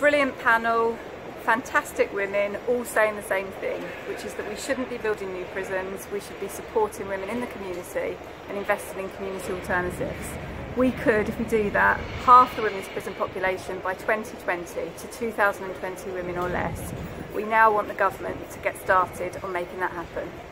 Brilliant panel, fantastic women, all saying the same thing, which is that we shouldn't be building new prisons, we should be supporting women in the community and investing in community alternatives. We could, if we do that, halve the women's prison population by 2020 to 2,020 women or less. We now want the government to get started on making that happen.